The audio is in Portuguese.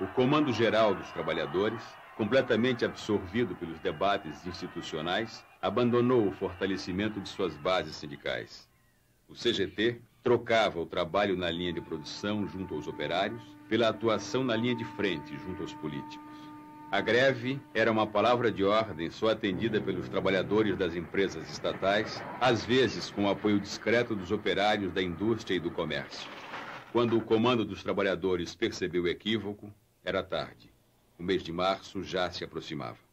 O Comando Geral dos Trabalhadores, completamente absorvido pelos debates institucionais, abandonou o fortalecimento de suas bases sindicais. O CGT trocava o trabalho na linha de produção junto aos operários pela atuação na linha de frente junto aos políticos. A greve era uma palavra de ordem só atendida pelos trabalhadores das empresas estatais, às vezes com o apoio discreto dos operários da indústria e do comércio. Quando o Comando dos Trabalhadores percebeu o equívoco, era tarde. O mês de março já se aproximava.